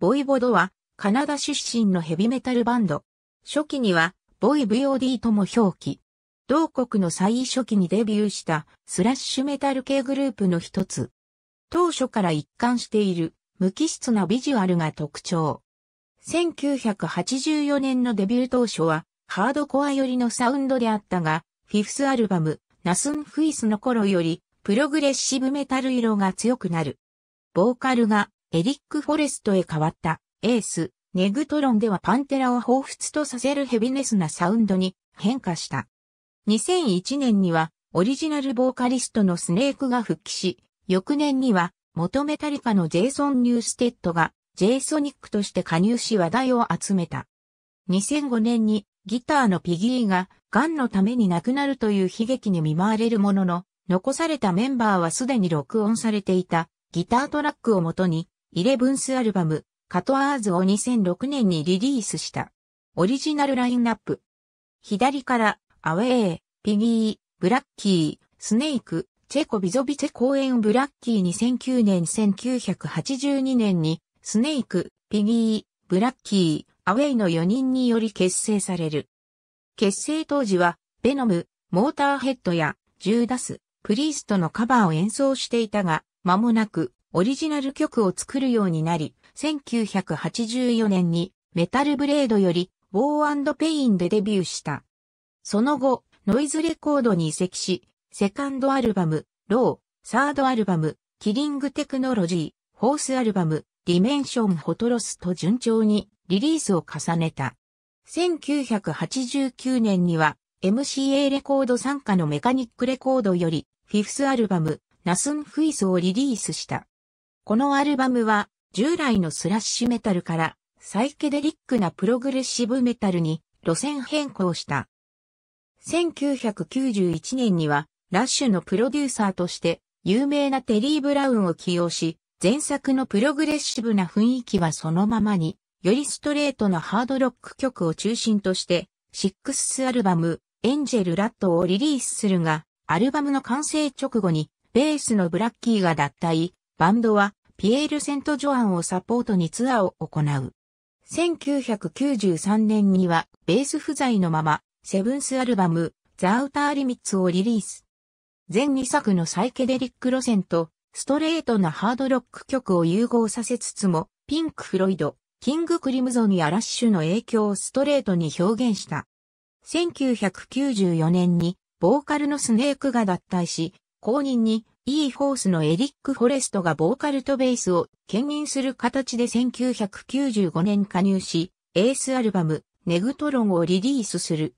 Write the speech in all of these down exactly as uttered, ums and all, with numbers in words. ボイボドはカナダ出身のヘビメタルバンド。初期にはボイ ブイオーディー とも表記。同国の最初期にデビューしたスラッシュメタル系グループの一つ。当初から一貫している無機質なビジュアルが特徴。せんきゅうひゃくはちじゅうよねんのデビュー当初はハードコア寄りのサウンドであったが、フィフスアルバムNothingfaceの頃よりプログレッシブメタル色が強くなる。ボーカルがエリック・フォレストへ変わったエース、Negatronではパンテラを彷彿とさせるヘビネスなサウンドに変化した。にせんいちねんにはオリジナルボーカリストのスネークが復帰し、翌年には元メタリカのジェイソン・ニューステッドがジェイソニックとして加入し話題を集めた。にせんごねんにギターのピギーが癌のために亡くなるという悲劇に見舞われるものの、残されたメンバーはすでに録音されていたギタートラックをもとに、イレブンスアルバム、カトアーズをにせんろくねんにリリースした。オリジナルラインナップ。左から、アウェー、ピギー、ブラッキー、スネーク、チェコビゾビチェ公演ブラッキーにせんきゅうねんせんきゅうひゃくはちじゅうにねんに、スネーク、ピギー、ブラッキー、アウェイのよにんにより結成される。結成当時は、ベノム、モーターヘッドや、ジューダス、プリーストのカバーを演奏していたが、間もなくオリジナル曲を作るようになり、せんきゅうひゃくはちじゅうよねんにメタルブレードよりWar And Painでデビューした。その後、ノイズレコードに移籍し、セカンドアルバム、ロー、サードアルバム、キリングテクノロジー、フォースアルバム、ディメンションホトロスと順調にリリースを重ねた。せんきゅうひゃくはちじゅうきゅうねんには エムシーエー レコード傘下のメカニックレコードより、フィフスアルバム、Nothingfaceをリリースした。このアルバムは、従来のスラッシュメタルから、サイケデリックなプログレッシブメタルに、路線変更した。せんきゅうひゃくきゅうじゅういちねんには、ラッシュのプロデューサーとして、有名なテリー・ブラウンを起用し、前作のプログレッシブな雰囲気はそのままに、よりストレートなハードロック曲を中心として、シックスアルバム、Angel Ratをリリースするが、アルバムの完成直後に、ベースのブラッキーが脱退、バンドは、ピエール・セント・ジョアンをサポートにツアーを行う。せんきゅうひゃくきゅうじゅうさんねんには、ベース不在のまま、セブンスアルバム、ザ・アウター・リミッツをリリース。前にさくのサイケデリック路線と、ストレートなハードロック曲を融合させつつも、ピンク・フロイド、キング・クリムゾンやラッシュの影響をストレートに表現した。せんきゅうひゃくきゅうじゅうよねんに、ボーカルのスネークが脱退し、後任に E-Force のエリック・フォレストがボーカルとベースを兼任する形でせんきゅうひゃくきゅうじゅうごねん加入し、エースアルバムNegatronをリリースする。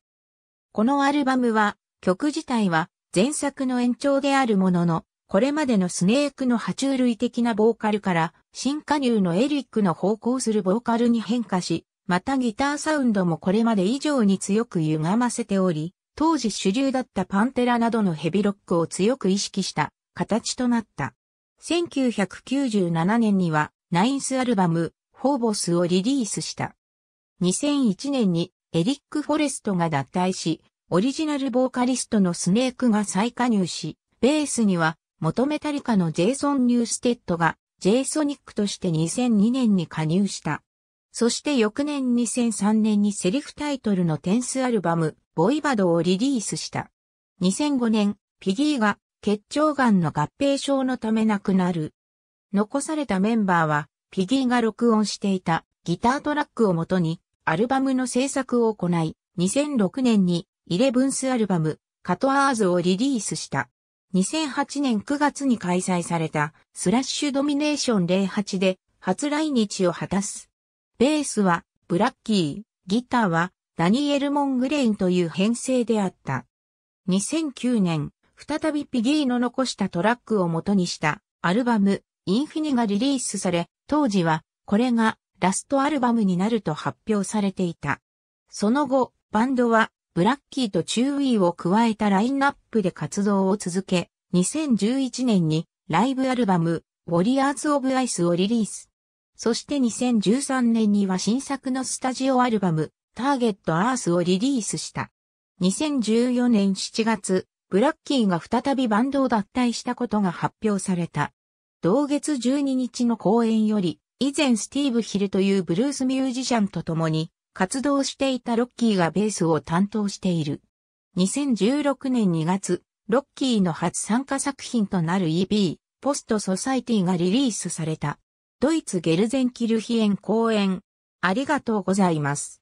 このアルバムは、曲自体は前作の延長であるものの、これまでのスネークの爬虫類的なボーカルから、新加入のエリックの方向するボーカルに変化し、またギターサウンドもこれまで以上に強く歪ませており、当時主流だったパンテラなどのヘビロックを強く意識した形となった。せんきゅうひゃくきゅうじゅうななねんにはナインスアルバムフォーボスをリリースした。にせんいちねんにエリック・フォレストが脱退し、オリジナルボーカリストのスネークが再加入し、ベースには元メタリカのジェイソン・ニューステッドがジェイソニックとしてにせんにねんに加入した。そして翌年にせんさんねんにセリフタイトルのテンスアルバム、ボイバドをリリースした。にせんごねん、ピギーが結腸癌の合併症のため亡くなる。残されたメンバーは、ピギーが録音していたギタートラックをもとに、アルバムの制作を行い、にせんろくねんにイレブンスアルバム、カトアーズをリリースした。にせんはちねんくがつに開催された、スラッシュドミネーションゼロはちで、初来日を果たす。ベースはブラッキー、ギターはダニエル・モングレインという編成であった。にせんきゅうねん、再びピギーの残したトラックを元にしたアルバムインフィニがリリースされ、当時はこれがラストアルバムになると発表されていた。その後、バンドはブラッキーとチューイーを加えたラインナップで活動を続け、にせんじゅういちねんにライブアルバムウォリアーズ・オブ・アイスをリリース。そしてにせんじゅうさんねんには新作のスタジオアルバム、ターゲットアースをリリースした。にせんじゅうよねんしちがつ、ブラッキーが再びバンドを脱退したことが発表された。同月じゅうににちの公演より、以前スティーブ・ヒルというブルースミュージシャンと共に活動していたロッキーがベースを担当している。にせんじゅうろくねんにがつ、ロッキーの初参加作品となる イーピー、ポスト・ソサイティがリリースされた。ドイツ・ゲルゼンキルヒエン公演。ありがとうございます。